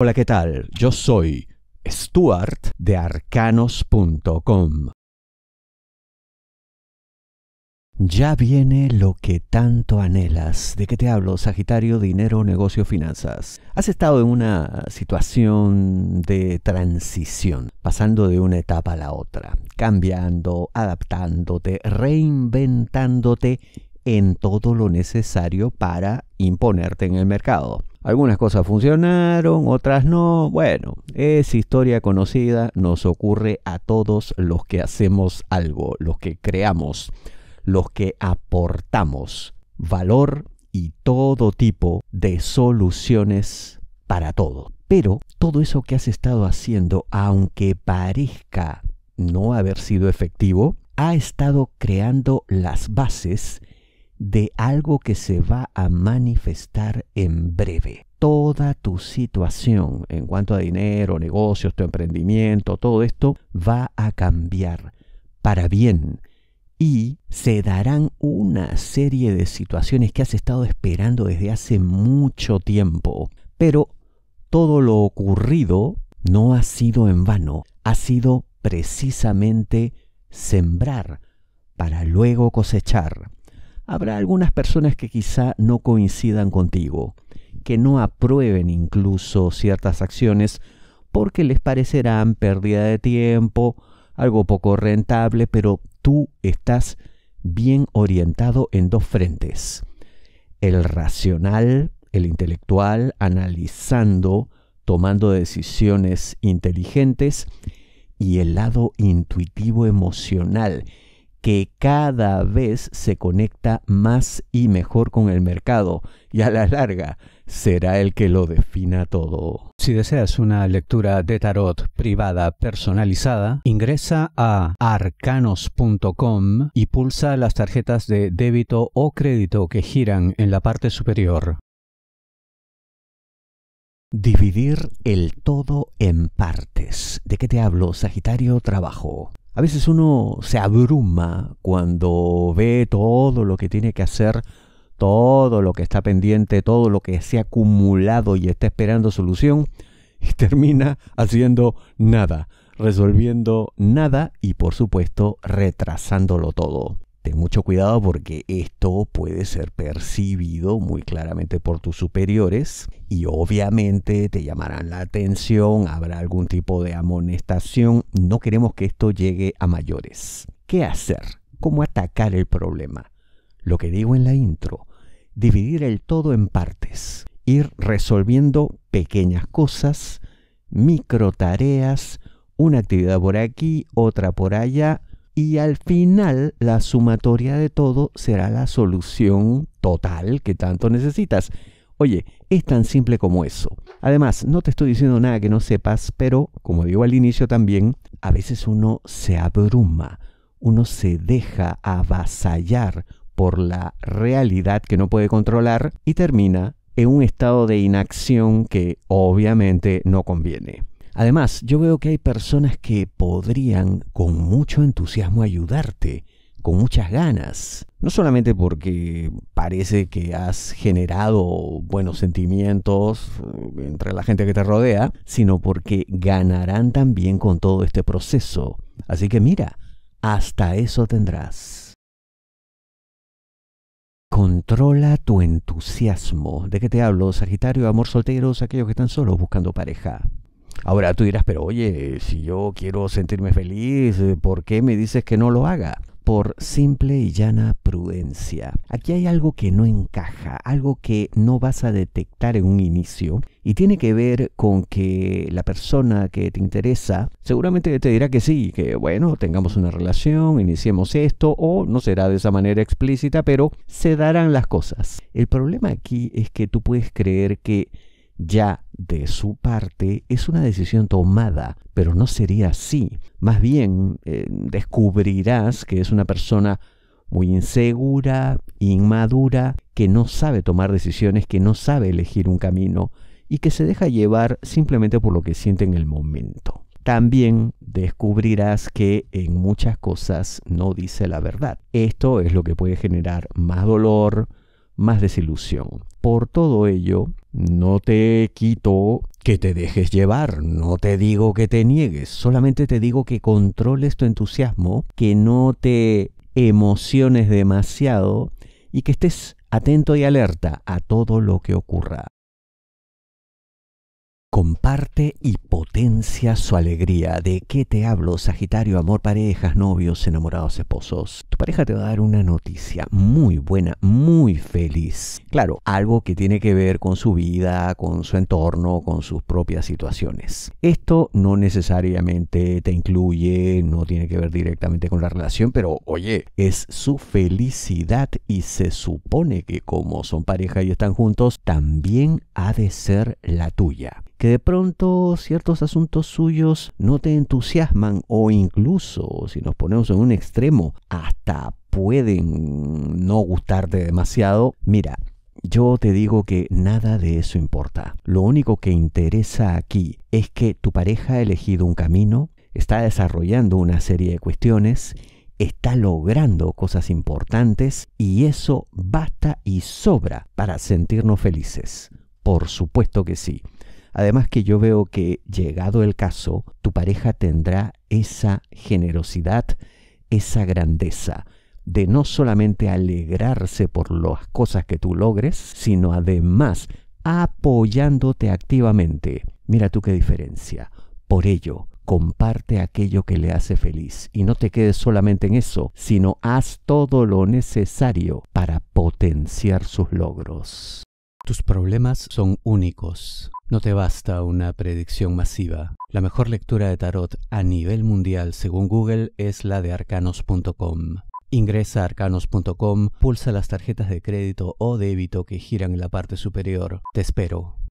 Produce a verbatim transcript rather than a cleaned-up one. Hola, ¿qué tal? Yo soy Stuart de arcanos punto com. Ya viene lo que tanto anhelas. ¿De qué te hablo? Sagitario, dinero, negocio, finanzas. Has estado en una situación de transición, pasando de una etapa a la otra, cambiando, adaptándote, reinventándote en todo lo necesario para imponerte en el mercado. Algunas cosas funcionaron, otras no. Bueno, es historia conocida, nos ocurre a todos los que hacemos algo, los que creamos, los que aportamos valor y todo tipo de soluciones para todo. Pero todo eso que has estado haciendo, aunque parezca no haber sido efectivo, ha estado creando las bases de algo que se va a manifestar en breve. Toda tu situación en cuanto a dinero, negocios, tu emprendimiento, todo esto va a cambiar para bien. Y se darán una serie de situaciones que has estado esperando desde hace mucho tiempo. Pero todo lo ocurrido no ha sido en vano. Ha sido precisamente sembrar para luego cosechar. Habrá algunas personas que quizá no coincidan contigo, que no aprueben incluso ciertas acciones porque les parecerán pérdida de tiempo, algo poco rentable, pero tú estás bien orientado en dos frentes. El racional, el intelectual, analizando, tomando decisiones inteligentes, y el lado intuitivo emocional, que cada vez se conecta más y mejor con el mercado y a la larga será el que lo defina todo. Si deseas una lectura de tarot privada personalizada, ingresa a arcanos punto com y pulsa las tarjetas de débito o crédito que giran en la parte superior. Dividir el todo en partes. ¿De qué te hablo, Sagitario? Trabajo. A veces uno se abruma cuando ve todo lo que tiene que hacer, todo lo que está pendiente, todo lo que se ha acumulado y está esperando solución, y termina haciendo nada, resolviendo nada y, por supuesto, retrasándolo todo. Ten mucho cuidado porque esto puede ser percibido muy claramente por tus superiores y obviamente te llamarán la atención, habrá algún tipo de amonestación. No queremos que esto llegue a mayores. ¿Qué hacer? ¿Cómo atacar el problema? Lo que digo en la intro, dividir el todo en partes, ir resolviendo pequeñas cosas, micro tareas, una actividad por aquí, otra por allá. Y al final, la sumatoria de todo será la solución total que tanto necesitas. Oye, es tan simple como eso. Además, no te estoy diciendo nada que no sepas, pero, como digo al inicio también, a veces uno se abruma, uno se deja avasallar por la realidad que no puede controlar y termina en un estado de inacción que obviamente no conviene. Además, yo veo que hay personas que podrían con mucho entusiasmo ayudarte, con muchas ganas. No solamente porque parece que has generado buenos sentimientos entre la gente que te rodea, sino porque ganarán también con todo este proceso. Así que mira, hasta eso tendrás. Controla tu entusiasmo. ¿De qué te hablo, Sagitario? Amor, solteros, aquellos que están solos buscando pareja. Ahora tú dirás, pero oye, si yo quiero sentirme feliz, ¿por qué me dices que no lo haga? Por simple y llana prudencia. Aquí hay algo que no encaja, algo que no vas a detectar en un inicio y tiene que ver con que la persona que te interesa seguramente te dirá que sí, que bueno, tengamos una relación, iniciemos esto, o no será de esa manera explícita, pero se darán las cosas. El problema aquí es que tú puedes creer que ya de su parte es una decisión tomada, pero no sería así. Más bien, eh, descubrirás que es una persona muy insegura, inmadura, que no sabe tomar decisiones, que no sabe elegir un camino y que se deja llevar simplemente por lo que siente en el momento. También descubrirás que en muchas cosas no dice la verdad. Esto es lo que puede generar más dolor, más desilusión. Por todo ello, no te quito que te dejes llevar, no te digo que te niegues, solamente te digo que controles tu entusiasmo, que no te emociones demasiado y que estés atento y alerta a todo lo que ocurra. Comparte y potencia su alegría. ¿De qué te hablo, Sagitario? Amor, parejas, novios, enamorados, esposos. Tu pareja te va a dar una noticia muy buena, muy feliz. Claro, algo que tiene que ver con su vida, con su entorno, con sus propias situaciones. Esto no necesariamente te incluye, no tiene que ver directamente con la relación, pero oye, es su felicidad y se supone que como son pareja y están juntos, también ha de ser la tuya. Que de pronto ciertos asuntos suyos no te entusiasman o incluso, si nos ponemos en un extremo, hasta pueden no gustarte demasiado. Mira, yo te digo que nada de eso importa. Lo único que interesa aquí es que tu pareja ha elegido un camino, está desarrollando una serie de cuestiones, está logrando cosas importantes y eso basta y sobra para sentirnos felices. Por supuesto que sí. Además que yo veo que, llegado el caso, tu pareja tendrá esa generosidad, esa grandeza de no solamente alegrarse por las cosas que tú logres, sino además apoyándote activamente. Mira tú qué diferencia. Por ello, comparte aquello que le hace feliz y no te quedes solamente en eso, sino haz todo lo necesario para potenciar sus logros. Tus problemas son únicos. No te basta una predicción masiva. La mejor lectura de tarot a nivel mundial según Google es la de arcanos punto com. Ingresa a arcanos punto com, pulsa las tarjetas de crédito o débito que giran en la parte superior. Te espero.